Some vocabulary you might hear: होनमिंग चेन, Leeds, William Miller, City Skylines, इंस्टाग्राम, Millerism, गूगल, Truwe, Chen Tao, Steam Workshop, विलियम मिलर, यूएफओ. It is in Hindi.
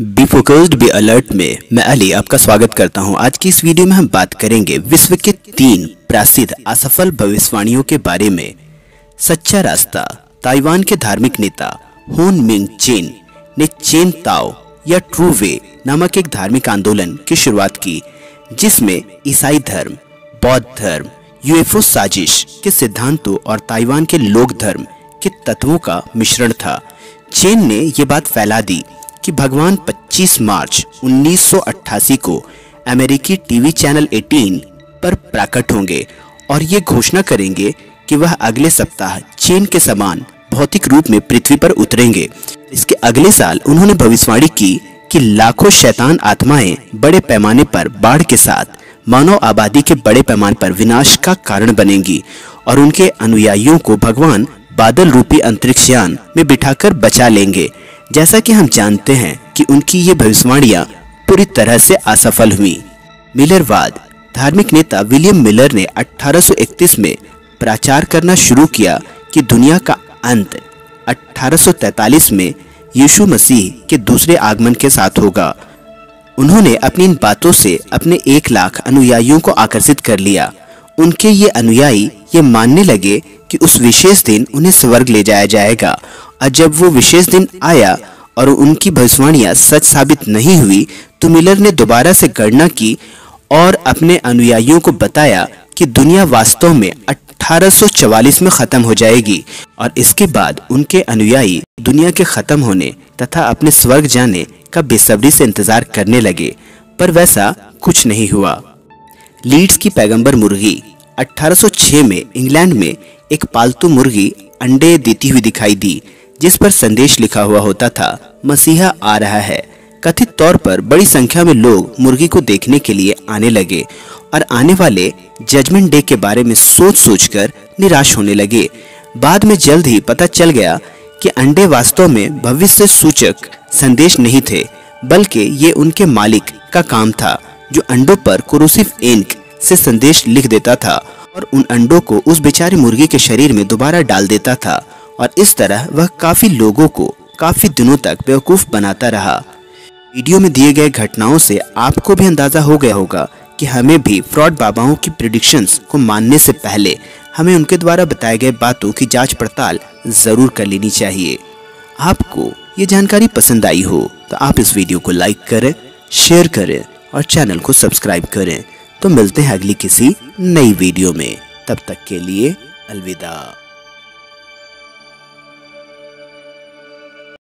बी फोकस्ड बी अलर्ट में मैं अली आपका स्वागत करता हूं। आज की इस वीडियो में हम बात करेंगे विश्व के 3 प्रसिद्ध असफल भविष्यवाणियों के बारे में। सच्चा रास्ता। ताइवान के धार्मिक नेता होनमिंग चेन ने चेन ताओ या ट्रूवे नामक एक धार्मिक आंदोलन की शुरुआत की, जिसमें ईसाई धर्म, बौद्ध धर्म, यूएफओ साजिश के सिद्धांतों और ताइवान के लोक धर्म के तत्वों का मिश्रण था। चेन ने यह बात फैला दी कि भगवान 25 मार्च 1988 को अमेरिकी टीवी चैनल 18 पर प्रकट होंगे और ये घोषणा करेंगे कि वह अगले सप्ताह चेन के समान भौतिक रूप में पृथ्वी पर उतरेंगे। इसके अगले साल उन्होंने भविष्यवाणी की कि लाखों शैतान आत्माएं बड़े पैमाने पर बाढ़ के साथ मानव आबादी के बड़े पैमाने पर विनाश का कारण बनेंगी और उनके अनुयायियों को भगवान बादल रूपी अंतरिक्षयान में बिठाकर बचा लेंगे। जैसा कि हम जानते हैं कि उनकी ये भविष्यवाणियाँ पूरी तरह से असफल हुई। मिलरवाद। धार्मिक नेता विलियम मिलर ने 1831 में प्रचार करना शुरू किया कि दुनिया का अंत 1843 में यीशु मसीह के दूसरे आगमन के साथ होगा। उन्होंने अपनी इन बातों से अपने 1 लाख अनुयायियों को आकर्षित कर लिया। उनके ये अनुयायी ये मानने लगे कि उस विशेष दिन उन्हें स्वर्ग ले जाया जाएगा और जब वो विशेष दिन आया और उनकी भविष्यवाणियाँ सच साबित नहीं हुई तो मिलर ने दोबारा से गणना की और अपने अनुयायियों को बताया कि दुनिया वास्तव में 1844 में ख़त्म हो जाएगी और इसके बाद उनके अनुयायी दुनिया के ख़त्म होने तथा अपने स्वर्ग जाने का बेसब्री से इंतज़ार करने लगे, पर वैसा कुछ नहीं हुआ। लीड्स की पैगंबर मुर्गी। 1806 में इंग्लैंड में एक पालतू मुर्गी अंडे देती हुई दिखाई दी, जिस पर संदेश लिखा हुआ होता था, मसीहा आ रहा है। कथित तौर पर बड़ी संख्या में लोग मुर्गी को देखने के लिए आने लगे और आने वाले जजमेंट डे के बारे में सोच-सोचकर निराश होने लगे। बाद में जल्द ही पता चल गया कि अंडे वास्तव में भविष्य सूचक संदेश नहीं थे, बल्कि ये उनके मालिक का काम था जो अंडों पर कुरूसिव इंक से संदेश लिख देता था और उन अंडों को उस बेचारी मुर्गी के शरीर में दोबारा डाल देता था और इस तरह वह काफी लोगों को काफी दिनों तक बेवकूफ बनाता रहा। वीडियो में दिए गए घटनाओं से आपको भी अंदाजा हो गया होगा कि हमें भी फ्रॉड बाबाओं की प्रेडिक्शंस को मानने से पहले हमें उनके द्वारा बताए गए बातों की जांच पड़ताल जरूर कर लेनी चाहिए। आपको ये जानकारी पसंद आई हो तो आप इस वीडियो को लाइक करें, शेयर करें और चैनल को सब्सक्राइब करें। तो मिलते हैं अगली किसी नई वीडियो में, तब तक के लिए अलविदा।